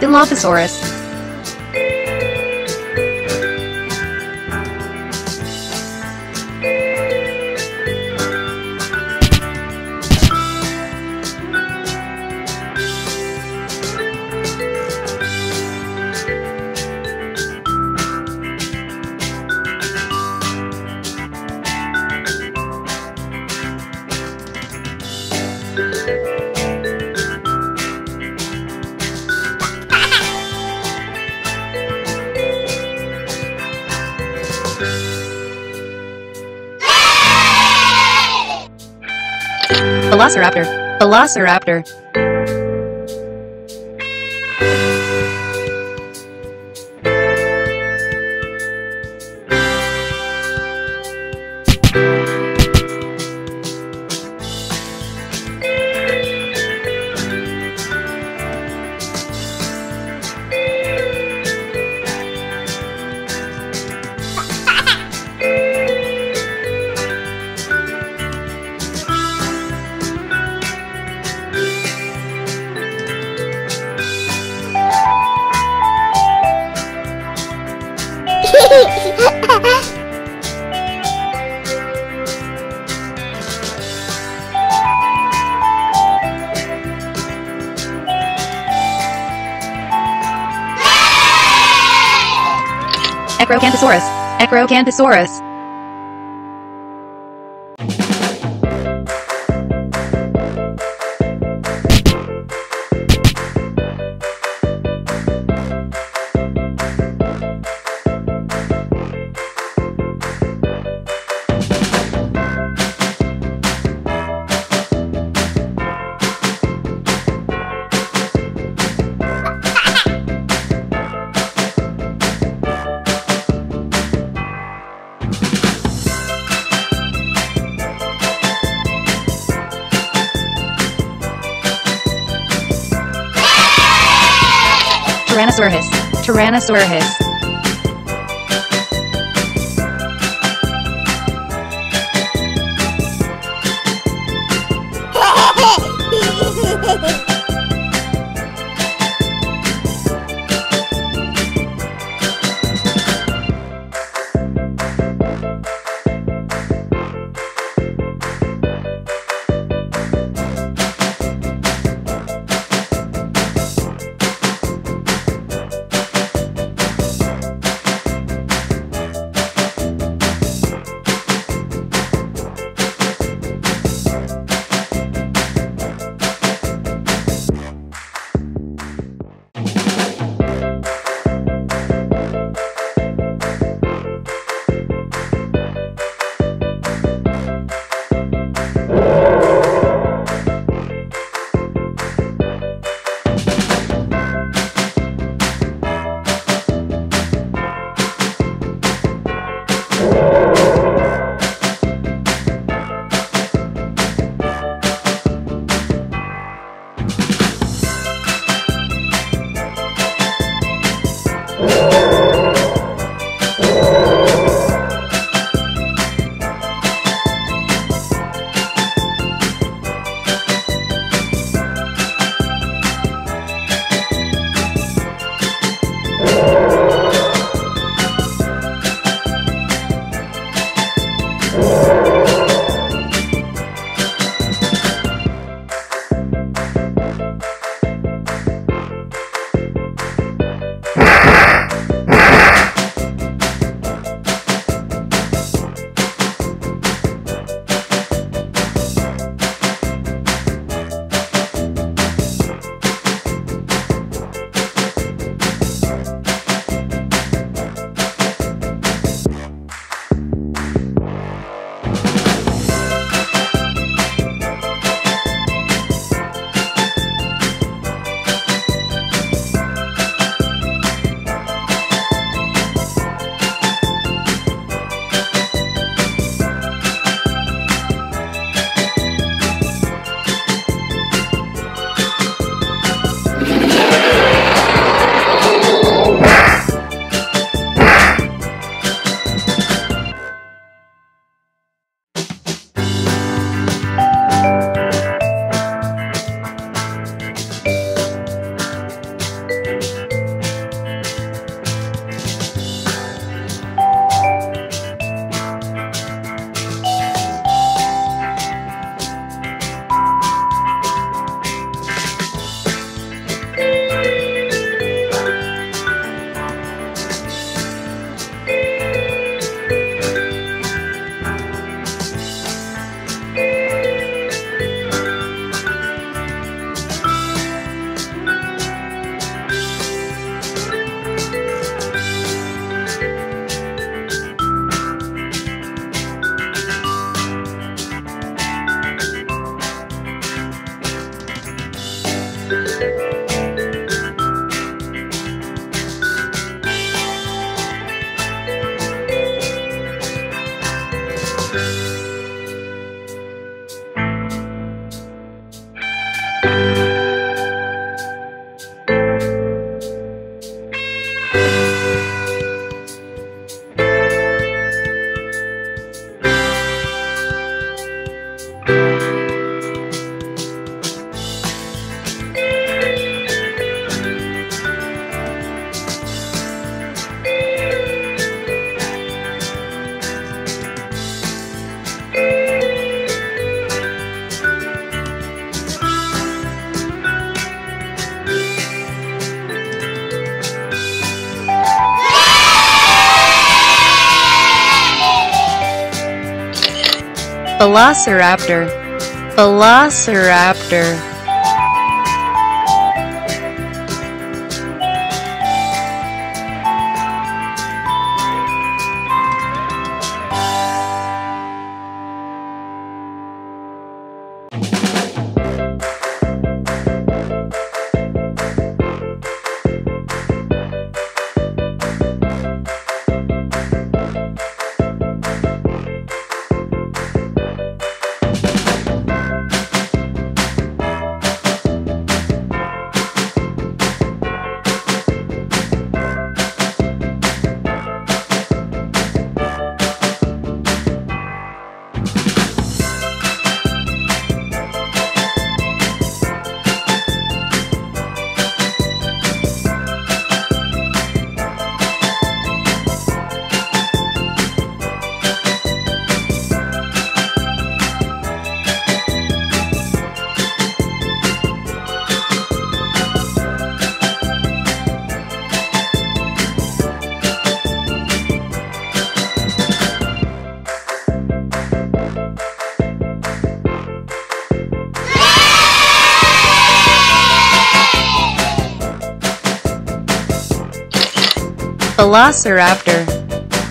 Dilophosaurus. Velociraptor. Ecrocanthosaurus. Tyrannosaurus. Velociraptor, Velociraptor. Velociraptor,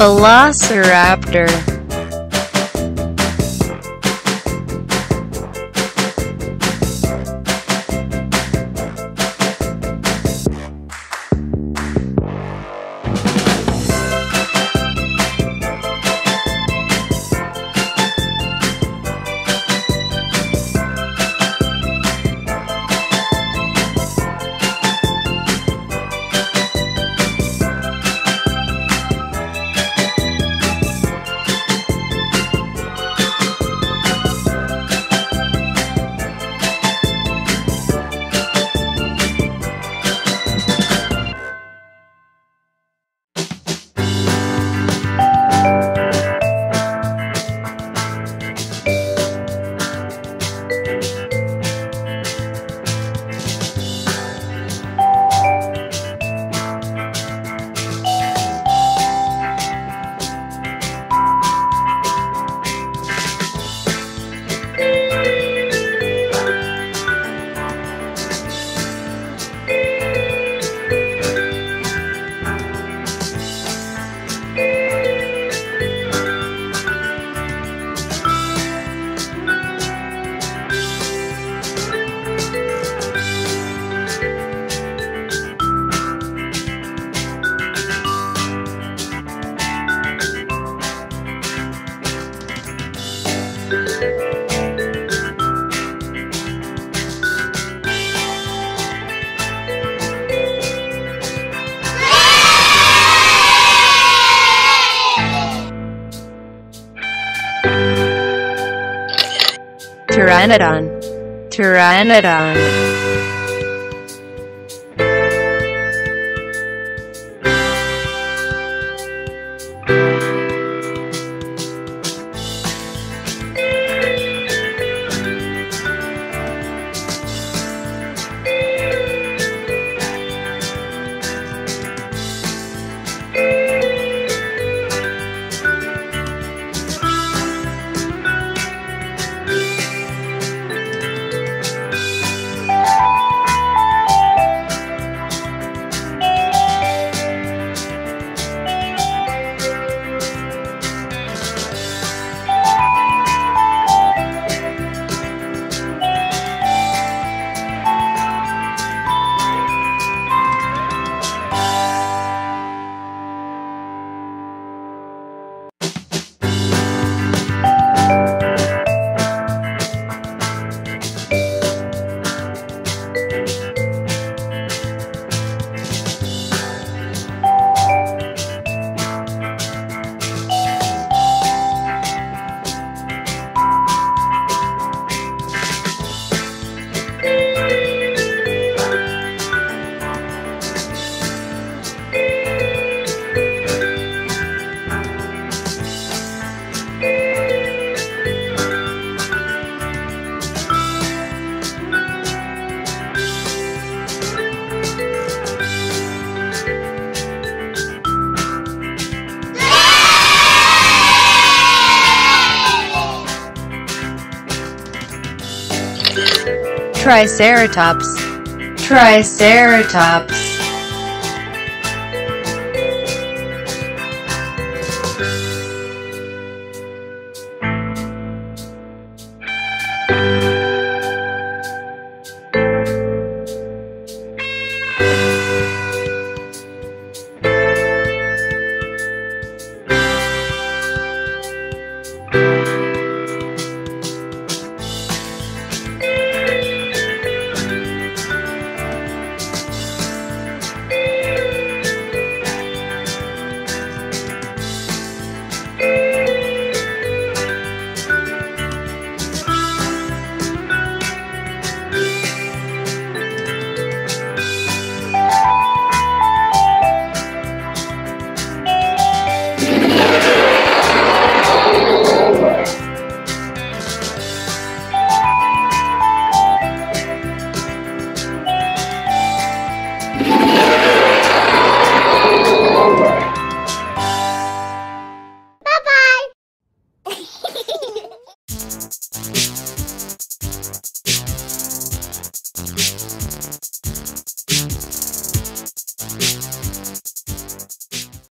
Velociraptor. Pteranodon, Pteranodon. Triceratops. Triceratops.